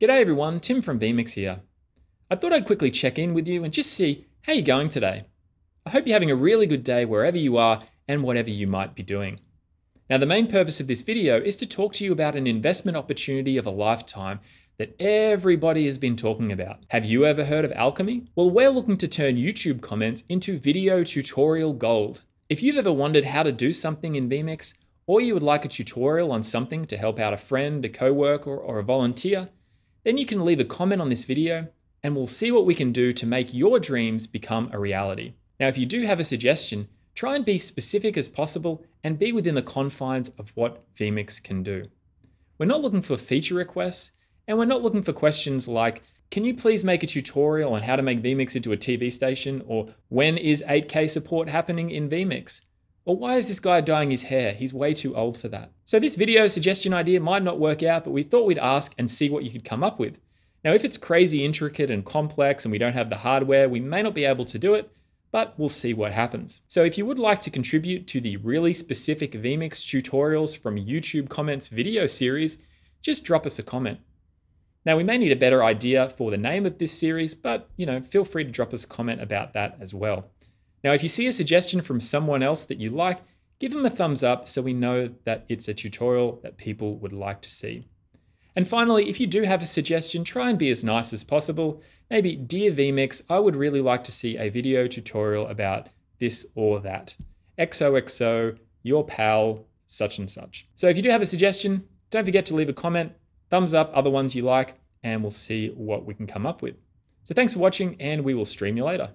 G'day everyone, Tim from vMix here. I thought I'd quickly check in with you and just see how you're going today. I hope you're having a really good day wherever you are and whatever you might be doing. Now the main purpose of this video is to talk to you about an investment opportunity of a lifetime that everybody has been talking about. Have you ever heard of alchemy? Well, we're looking to turn YouTube comments into video tutorial gold. If you've ever wondered how to do something in vMix, or you would like a tutorial on something to help out a friend, a coworker, or a volunteer, then you can leave a comment on this video and we'll see what we can do to make your dreams become a reality. Now, if you do have a suggestion, try and be specific as possible and be within the confines of what vMix can do. We're not looking for feature requests, and we're not looking for questions like, can you please make a tutorial on how to make vMix into a TV station? Or when is 8K support happening in vMix? Or why is this guy dyeing his hair? He's way too old for that. So this video suggestion idea might not work out, but we thought we'd ask and see what you could come up with. Now, if it's crazy intricate and complex and we don't have the hardware, we may not be able to do it, but we'll see what happens. So if you would like to contribute to the really specific vMix tutorials from YouTube comments video series, just drop us a comment. Now, we may need a better idea for the name of this series, but feel free to drop us a comment about that as well. Now, if you see a suggestion from someone else that you like, give them a thumbs up so we know that it's a tutorial that people would like to see. And finally, if you do have a suggestion, try and be as nice as possible. Maybe, dear vMix, I would really like to see a video tutorial about this or that. XOXO, your pal, such and such. So if you do have a suggestion, don't forget to leave a comment, thumbs up other ones you like, and we'll see what we can come up with. So thanks for watching, and we will stream you later.